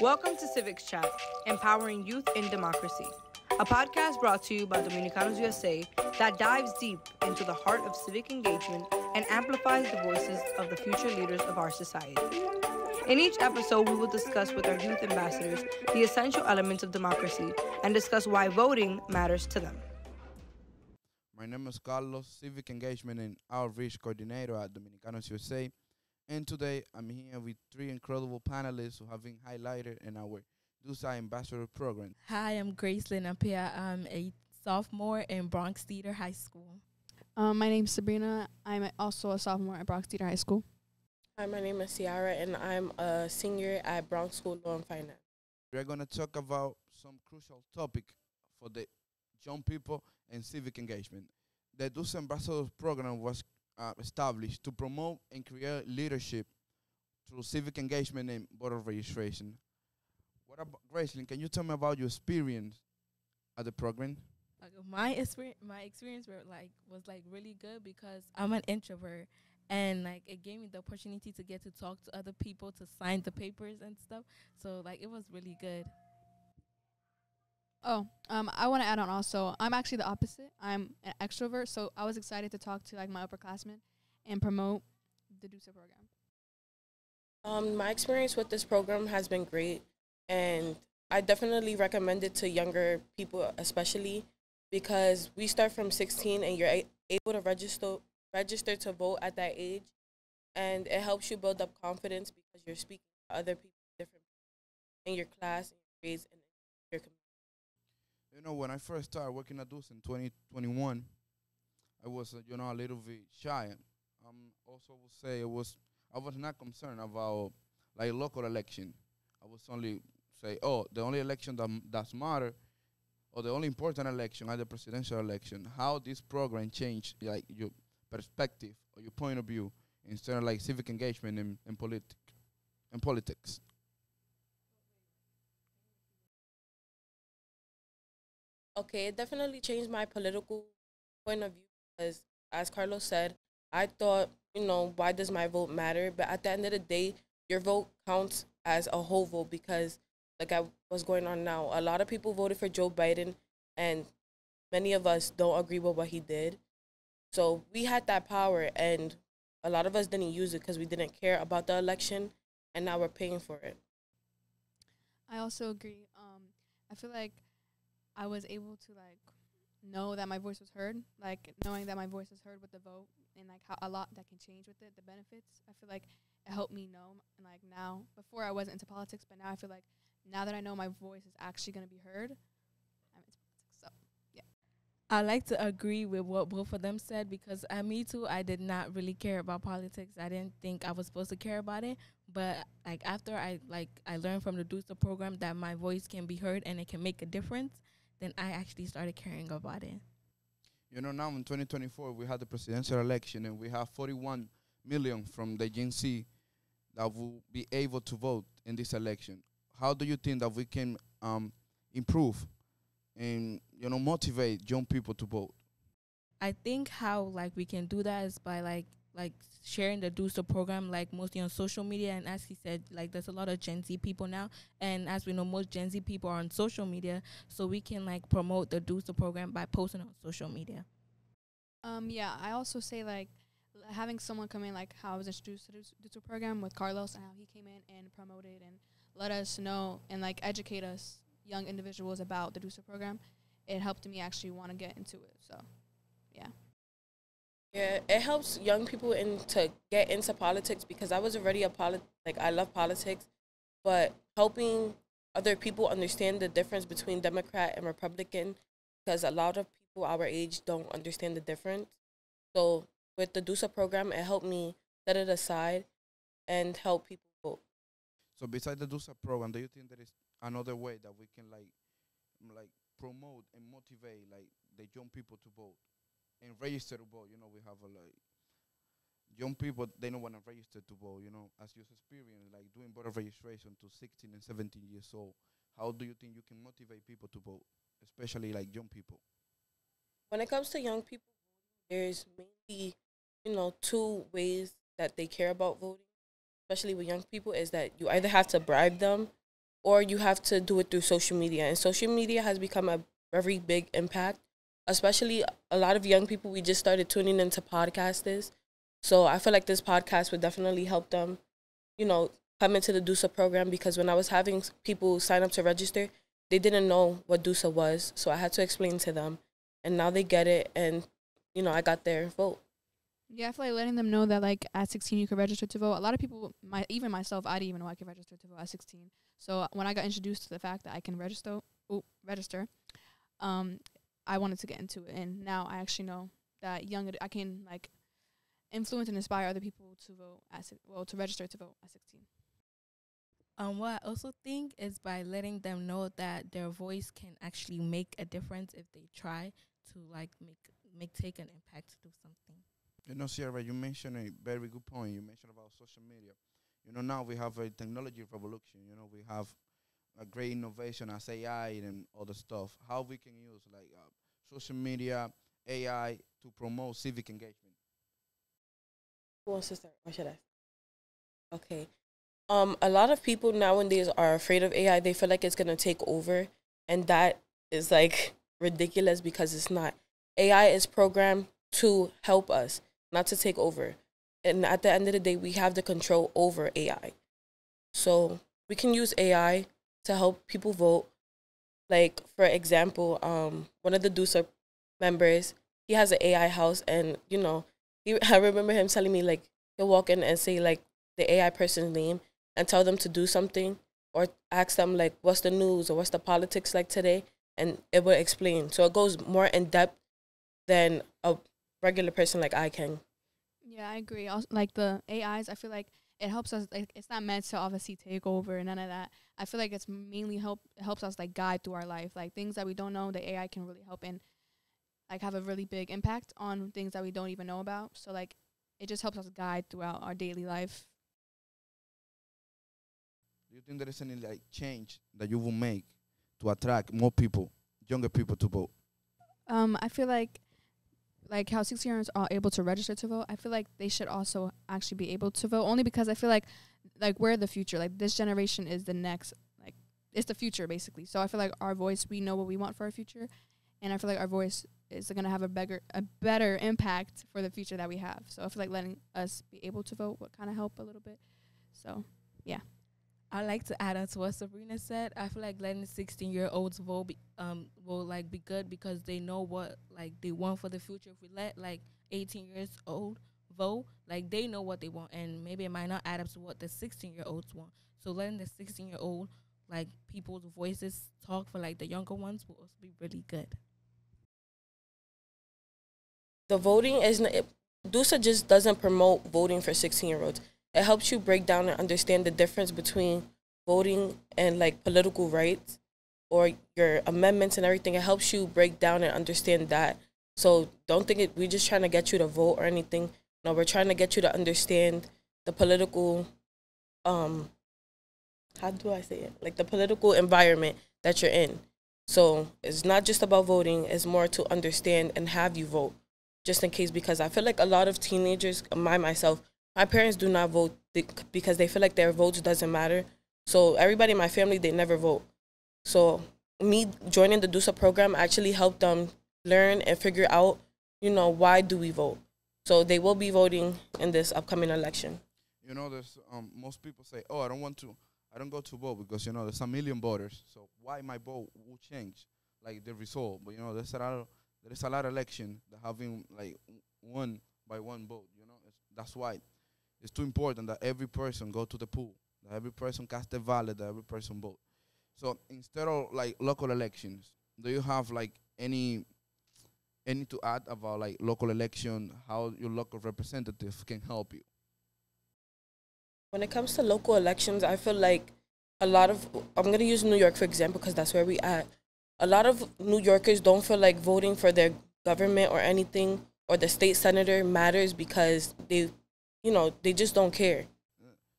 Welcome to Civics Chat, Empowering Youth in Democracy, a podcast brought to you by Dominicanos USA that dives deep into the heart of civic engagement and amplifies the voices of the future leaders of our society. In each episode, we will discuss with our youth ambassadors the essential elements of democracy and discuss why voting matters to them. My name is Carlos, Civic Engagement and Outreach Coordinator at Dominicanos USA. And today, I'm here with three incredible panelists who have been highlighted in our DUSA Ambassador Program. Hi, I'm Gracelyn Apia. I'm a sophomore in Bronx Theater High School. My name's Sabrina. I'm also a sophomore at Bronx Theater High School. Hi, my name is Ciara, and I'm a senior at Bronx School Law and Finance. We're going to talk about some crucial topic for the young people and civic engagement. The DUSA Ambassador Program was established to promote and create leadership through civic engagement and voter registration. What about Gracelyn? Can you tell me about your experience at the program? My experience was really good because I'm an introvert, and it gave me the opportunity to get to talk to other people, to sign the papers and stuff. So it was really good. I want to add on also, I'm actually the opposite. I'm an extrovert, so I was excited to talk to my upperclassmen and promote the DUSA program. My experience with this program has been great, and I definitely recommend it to younger people especially because we start from 16 and you're able to register to vote at that age, and it helps you build up confidence because you're speaking to other people, different people in your class, in your grades, and in your community. You know, when I first started working at DUSA in 2021, I was, a little bit shy. Also, would say I was not concerned about local election. I was only say, the only election that matter, or the only important election, the presidential election. How this program changed your perspective or your point of view instead of civic engagement and politics. Okay, it definitely changed my political point of view because, as Carlos said, I thought, why does my vote matter? But at the end of the day, your vote counts as a whole vote because, what's going on now, a lot of people voted for Joe Biden, and many of us don't agree with what he did. So we had that power, and a lot of us didn't use it because we didn't care about the election, and now we're paying for it. I also agree. I feel like I was able to know that my voice was heard, knowing that my voice is heard with the vote, and how a lot that can change with it, the benefits. I feel like it helped me know, and now, before I wasn't into politics, but now I feel like now that I know my voice is actually going to be heard, I'm into politics. So yeah, I like to agree with what both of them said because me too, I did not really care about politics. I didn't think I was supposed to care about it, but after I learned from the DUSA program that my voice can be heard and it can make a difference, then I actually started caring about it. Now in 2024, we had the presidential election, and we have 41 million from the Gen Z that will be able to vote in this election. How do you think that we can improve and, motivate young people to vote? I think how, we can do that is by, sharing the DUSA program, mostly on social media. And as he said, there's a lot of Gen Z people now. And as we know, most Gen Z people are on social media. So we can, promote the DUSA program by posting on social media. Yeah, I also say, having someone come in, how I was introduced to the DUSA program with Carlos and how he came in and promoted and let us know and, educate us young individuals about the DUSA program. It helped me actually want to get into it. So, yeah. Yeah, it helps young people to get into politics because I was already I love politics, but helping other people understand the difference between Democrat and Republican because a lot of people our age don't understand the difference. So with the DUSA program, it helped me set it aside and help people vote. So besides the DUSA program, do you think there is another way that we can promote and motivate the young people to vote? And register to vote, we have young people, they don't want to register to vote, as your experience, doing voter registration to 16 and 17 years old. How do you think you can motivate people to vote, especially young people? When it comes to young people, there's mainly, two ways that they care about voting, especially with young people, is that you either have to bribe them or you have to do it through social media. And social media has become a very big impact, especially a lot of young people. We just started tuning into podcasters. So I feel like this podcast would definitely help them, you know, come into the DUSA program, because when I was having people sign up to register, they didn't know what DUSA was. So I had to explain to them, and now they get it. And, you know, I got their vote. Yeah, I feel like letting them know that, like, at 16, you could register to vote. A lot of people, even myself, I didn't even know I could register to vote at 16. So when I got introduced to the fact that I can register, I wanted to get into it. And now I actually know that I can, like, influence and inspire other people to vote to register to vote at 16. What I also think is by letting them know that their voice can actually make a difference if they try to, like, take an impact to do something. You know, Sierra, you mentioned a very good point. You mentioned about social media. You know, now we have a technology revolution. You know, we have a great innovation as AI and other stuff. How we can use, like, social media, AI to promote civic engagement. Who wants to start? Or should I? Okay. A lot of people nowadays are afraid of AI. They feel like it's going to take over. And that is, like, ridiculous, because it's not. AI is programmed to help us, not to take over. And at the end of the day, we have the control over AI. So we can use AI to help people vote. Like, for example, one of the DUSA members, he has an AI house. And, you know, I remember him telling me, like, he'll walk in and say, like, the AI person's name and tell them to do something, or ask them, like, what's the news or what's the politics like today? And it will explain. So it goes more in depth than a regular person like I can. Yeah, I agree. Also, like, the AIs, I feel like it helps us. Like, it's not meant to obviously take over and none of that. I feel like it's mainly helps us, like, guide through our life. Like, things that we don't know, the AI can really help and, like, have a really big impact on things that we don't even know about. So, like, it just helps us guide throughout our daily life. Do you think there is any, like, change that you will make to attract more people, younger people, to vote? I feel like, how 16-year-olds are able to register to vote, I feel like they should also actually be able to vote, only because I feel like, we're the future. Like, this generation is the next, like, it's the future, basically. So I feel like our voice, we know what we want for our future, and I feel like our voice is going to have a better impact for the future that we have. So I feel like letting us be able to vote would kind of help a little bit. So, yeah. I'd like to add on to what Sabrina said. I feel like letting 16-year-olds vote will, like, be good, because they know what, like, they want for the future. If we let, like, 18-year-olds vote, like, they know what they want, and maybe it might not add up to what the 16-year-olds want. So letting the 16-year-old, like, people's voices talk for, like, the younger ones will also be really good. The voting DUSA just doesn't promote voting for 16-year-olds. It helps you break down and understand the difference between voting and, like, political rights or your amendments and everything. It helps you break down and understand that. So don't think we're just trying to get you to vote or anything. No, we're trying to get you to understand the political, how do I say it? Like, the political environment that you're in. So it's not just about voting. It's more to understand and have you vote, just in case, because I feel like a lot of teenagers, myself, my parents do not vote because they feel like their votes doesn't matter. So everybody in my family, they never vote. So me joining the DUSA program actually helped them learn and figure out, you know, why do we vote? So they will be voting in this upcoming election. You know, there's most people say, oh, I don't go to vote because, you know, there's a million voters. So why my vote will change, like, the result? But, you know, there's a lot of elections that have been, like, won by one vote, you know. That's why. It's too important that every person go to the pool, that every person cast a ballot, that every person vote. So instead of, like, local elections, do you have, like, any to add about, like, local election, how your local representative can help you? When it comes to local elections, I feel like a lot of, I'm going to use New York for example, because that's where we at. A lot of New Yorkers don't feel like voting for their government or anything, or the state senator matters, because they, you know, they just don't care.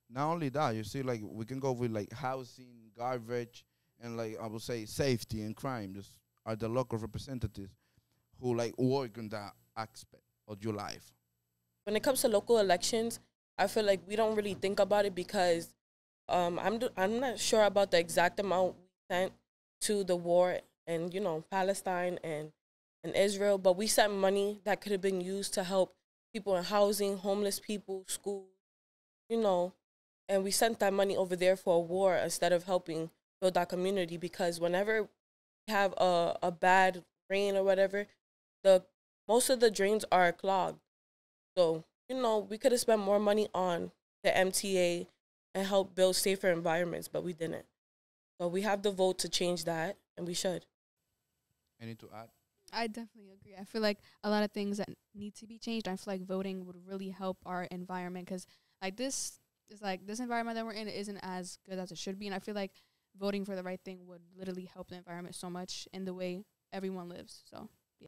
Not only that, you see, like, we can go with, like, housing, garbage, and, like, I would say safety and crime. Just are the local representatives who, like, work on that aspect of your life. When it comes to local elections, I feel like we don't really think about it because I'm not sure about the exact amount we sent to the war and, you know, Palestine and Israel, but we sent money that could have been used to help people in housing, homeless people, schools, you know, and we sent that money over there for a war instead of helping build our community, because whenever we have a bad rain or whatever, most of the drains are clogged. So, you know, we could have spent more money on the MTA and help build safer environments, but we didn't. So we have the vote to change that, and we should. Anything to add? I definitely agree. I feel like a lot of things that need to be changed, I feel like voting would really help our environment, because like this environment that we're in isn't as good as it should be, and I feel like voting for the right thing would literally help the environment so much in the way everyone lives. So yeah,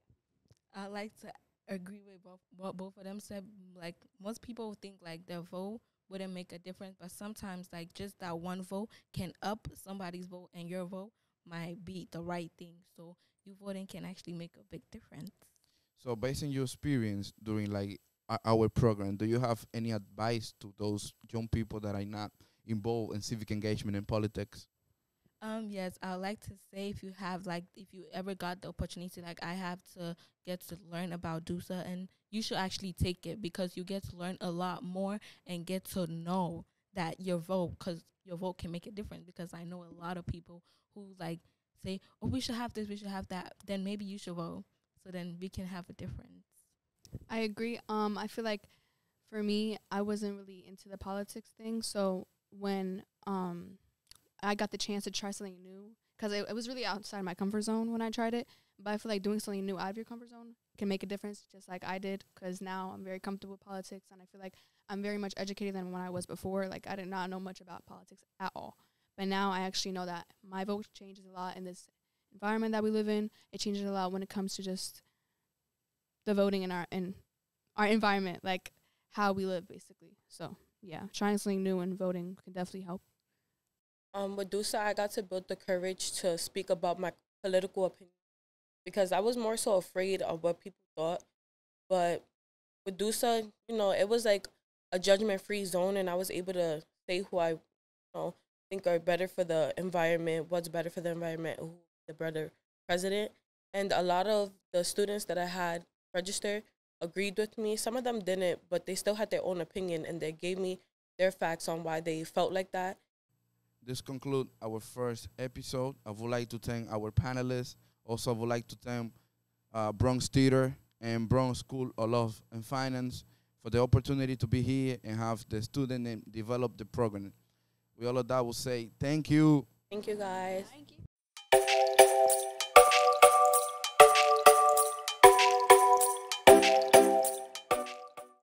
I like to agree with what both of them said. Like, most people think like their vote wouldn't make a difference, but sometimes like just that one vote can up somebody's vote, and your vote might be the right thing. So you voting can actually make a big difference. So based on your experience during like our program, do you have any advice to those young people that are not involved in civic engagement and politics? Yes, I would like to say if you ever got the opportunity like I have to get to learn about DUSA, and you should actually take it, because you get to learn a lot more and get to know that your vote, because your vote can make a difference. Because I know a lot of people who like say, oh, we should have this, we should have that, then maybe you should vote, so then we can have a difference. I agree. I feel like for me, I wasn't really into the politics thing, so when I got the chance to try something new, because it was really outside my comfort zone when I tried it. But I feel like doing something new out of your comfort zone can make a difference, just like I did, because now I'm very comfortable with politics, and I feel like I'm very much educated than when I was before. Like, I did not know much about politics at all. But now I actually know that my vote changes a lot in this environment that we live in. It changes a lot when it comes to just the voting in our environment, like how we live, basically. So, yeah, trying something new and voting can definitely help. With DUSA, I got to build the courage to speak about my political opinion, because I was more so afraid of what people thought. But with DUSA, you know, it was like a judgment-free zone, and I was able to say who I, you know, think are better for the environment, what's better for the environment, who's the better president. And a lot of the students that I had register agreed with me. Some of them didn't, but they still had their own opinion, and they gave me their facts on why they felt like that. This concludes our first episode. I would like to thank our panelists. Also, I would like to thank Bronx Theater and Bronx School of Law and Finance for the opportunity to be here and have the student develop the program. With all of that, we'll say thank you. Thank you, guys. Thank you.